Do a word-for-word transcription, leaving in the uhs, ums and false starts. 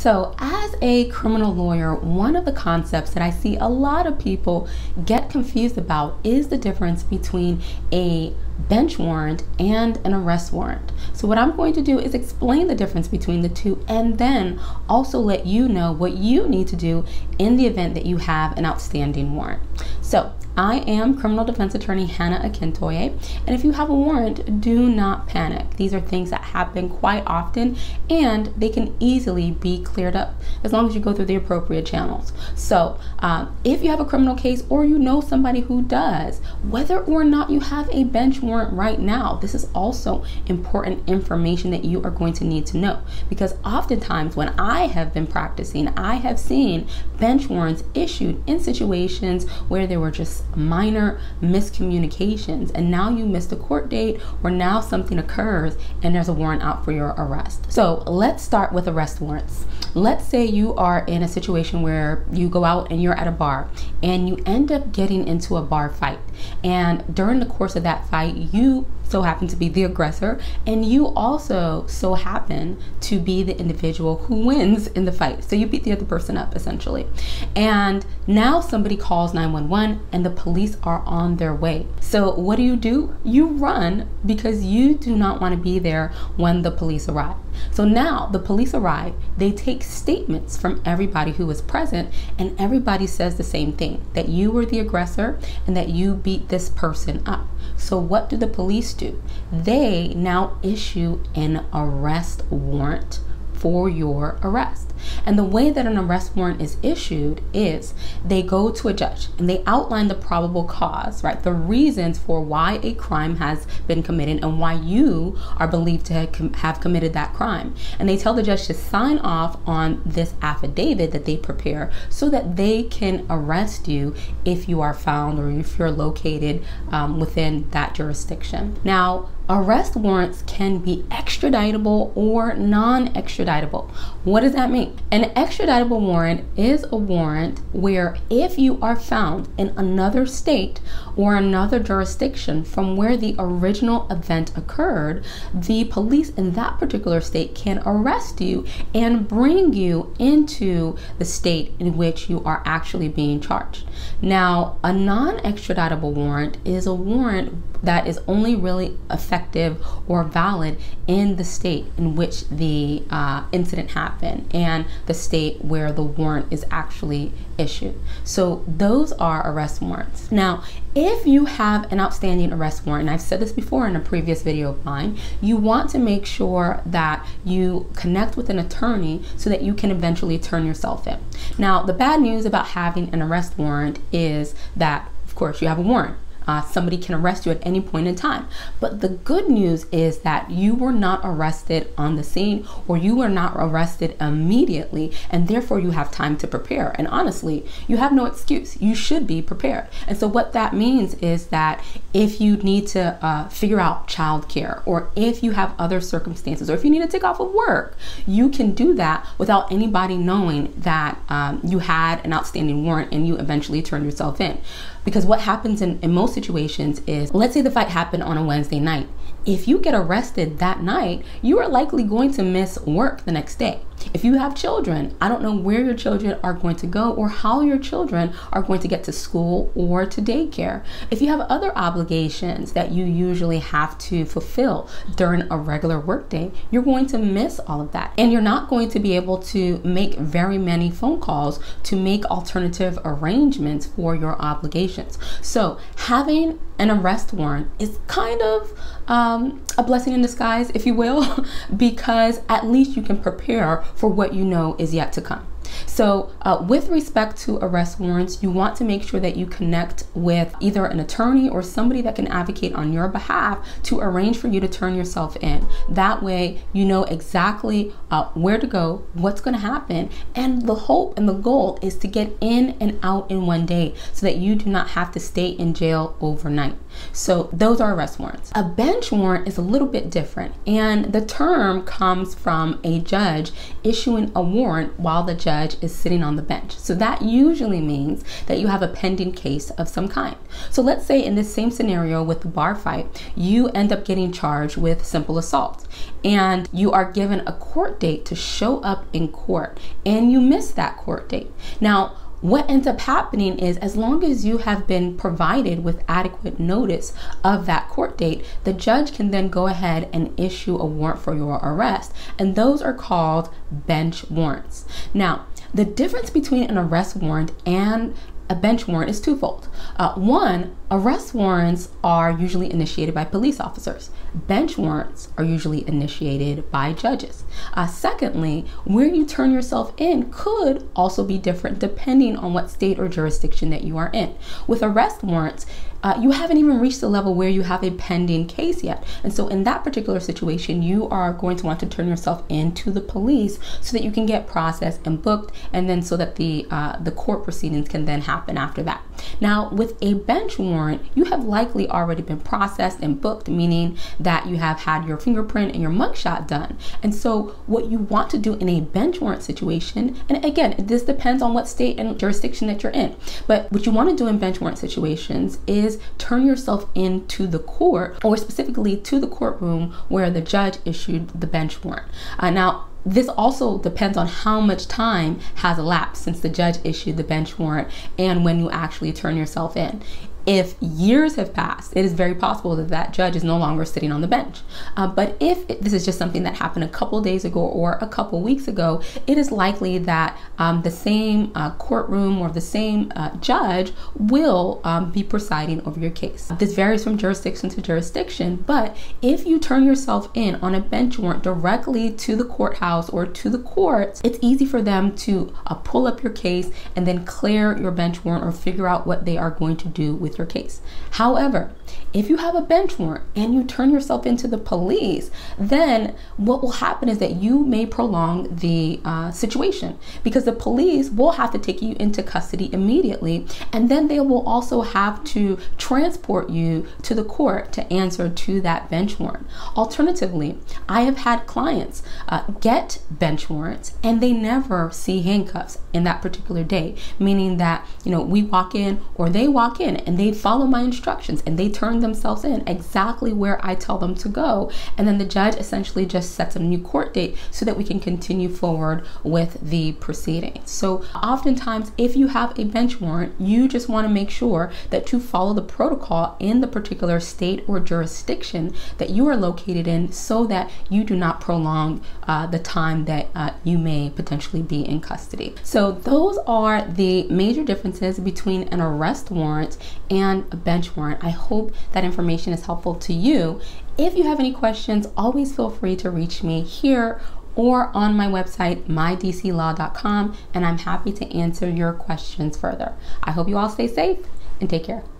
So as a criminal lawyer, one of the concepts that I see a lot of people get confused about is the difference between a bench warrant and an arrest warrant. So what I'm going to do is explain the difference between the two and then also let you know what you need to do in the event that you have an outstanding warrant. So I am criminal defense attorney Hannah Akintoye, and if you have a warrant, do not panic. These are things that happen quite often and they can easily be cleared up as long as you go through the appropriate channels. So um, if you have a criminal case or you know somebody who does, whether or not you have a bench warrant right now, this is also important information that you are going to need to know, because oftentimes when I have been practicing, I have seen bench warrants issued in situations where there were just minor miscommunications, and now you missed a court date or now something occurs and there's a warrant out for your arrest. So let's start with arrest warrants. Let's say you are in a situation where you go out and you're at a bar and you end up getting into a bar fight, and during the course of that fight you so happen to be the aggressor and you also so happen to be the individual who wins in the fight. So you beat the other person up essentially, and now somebody calls nine one one and the police are on their way. So what do you do? You run, because you do not want to be there when the police arrive. So now the police arrive, they take statements from everybody who was present, and everybody says the same thing, that you were the aggressor and that you beat this person up. So what do the police do? They now issue an arrest warrant for your arrest. And the way that an arrest warrant is issued is they go to a judge and they outline the probable cause, right? The reasons for why a crime has been committed and why you are believed to have committed that crime. And they tell the judge to sign off on this affidavit that they prepare so that they can arrest you if you are found or if you're located um, within that jurisdiction. Now, arrest warrants can be extraditable or non-extraditable. What does that mean? An extraditable warrant is a warrant where if you are found in another state or another jurisdiction from where the original event occurred, the police in that particular state can arrest you and bring you into the state in which you are actually being charged. Now, a non-extraditable warrant is a warrant that is only really effective or valid in the state in which the uh, incident happened and the state where the warrant is actually issued. So those are arrest warrants. Now, if you have an outstanding arrest warrant, and I've said this before in a previous video of mine, you want to make sure that you connect with an attorney so that you can eventually turn yourself in. Now, the bad news about having an arrest warrant is that, of course, you have a warrant. Uh, somebody can arrest you at any point in time. But the good news is that you were not arrested on the scene, or you were not arrested immediately, and therefore you have time to prepare. And honestly, you have no excuse. You should be prepared. And so what that means is that if you need to uh, figure out childcare, or if you have other circumstances, or if you need to take off of work, you can do that without anybody knowing that um, you had an outstanding warrant and you eventually turned yourself in. Because what happens in, in most situations is, let's say the fight happened on a Wednesday night. If you get arrested that night, you are likely going to miss work the next day. If you have children, I don't know where your children are going to go or how your children are going to get to school or to daycare. If you have other obligations that you usually have to fulfill during a regular workday, you're going to miss all of that. And you're not going to be able to make very many phone calls to make alternative arrangements for your obligations. So having an arrest warrant is kind of um, a blessing in disguise, if you will, because at least you can prepare for what you know is yet to come. So uh, with respect to arrest warrants, you want to make sure that you connect with either an attorney or somebody that can advocate on your behalf to arrange for you to turn yourself in. That way you know exactly uh, where to go, what's going to happen, and the hope and the goal is to get in and out in one day so that you do not have to stay in jail overnight. So those are arrest warrants. A bench warrant is a little bit different, and the term comes from a judge issuing a warrant while the judge is is sitting on the bench. So that usually means that you have a pending case of some kind. So let's say in this same scenario with the bar fight, you end up getting charged with simple assault and you are given a court date to show up in court and you miss that court date. Now, what ends up happening is, as long as you have been provided with adequate notice of that court date, the judge can then go ahead and issue a warrant for your arrest, and those are called bench warrants. Now, the difference between an arrest warrant and a bench warrant is twofold. Uh, one, arrest warrants are usually initiated by police officers. Bench warrants are usually initiated by judges. Uh, secondly, where you turn yourself in could also be different depending on what state or jurisdiction that you are in. With arrest warrants, Uh, you haven't even reached the level where you have a pending case yet. And so in that particular situation, you are going to want to turn yourself in to the police so that you can get processed and booked, and then so that the, uh, the court proceedings can then happen after that. Now, with a bench warrant, you have likely already been processed and booked, meaning that you have had your fingerprint and your mugshot done. And so what you want to do in a bench warrant situation, and again, this depends on what state and jurisdiction that you're in, but what you want to do in bench warrant situations is turn yourself into the court, or specifically to the courtroom where the judge issued the bench warrant. Uh, now, this also depends on how much time has elapsed since the judge issued the bench warrant and when you actually turn yourself in. If years have passed, it is very possible that that judge is no longer sitting on the bench. Uh, but if it, this is just something that happened a couple days ago or a couple weeks ago, it is likely that um, the same uh, courtroom or the same uh, judge will um, be presiding over your case. This varies from jurisdiction to jurisdiction, but if you turn yourself in on a bench warrant directly to the courthouse or to the courts, it's easy for them to uh, pull up your case and then clear your bench warrant or figure out what they are going to do with your case. However, if you have a bench warrant and you turn yourself into the police, then what will happen is that you may prolong the uh, situation, because the police will have to take you into custody immediately, and then they will also have to transport you to the court to answer to that bench warrant. Alternatively, I have had clients uh, get bench warrants and they never see handcuffs in that particular day, meaning that, you know, we walk in or they walk in and they follow my instructions and they turn themselves in exactly where I tell them to go. And then the judge essentially just sets a new court date so that we can continue forward with the proceedings. So oftentimes, if you have a bench warrant, you just want to make sure that you follow the protocol in the particular state or jurisdiction that you are located in so that you do not prolong uh, the time that uh, you may potentially be in custody. So those are the major differences between an arrest warrant and a bench warrant. I hope that information is helpful to you. If you have any questions, always feel free to reach me here or on my website, my d c law dot com, and I'm happy to answer your questions further. I hope you all stay safe and take care.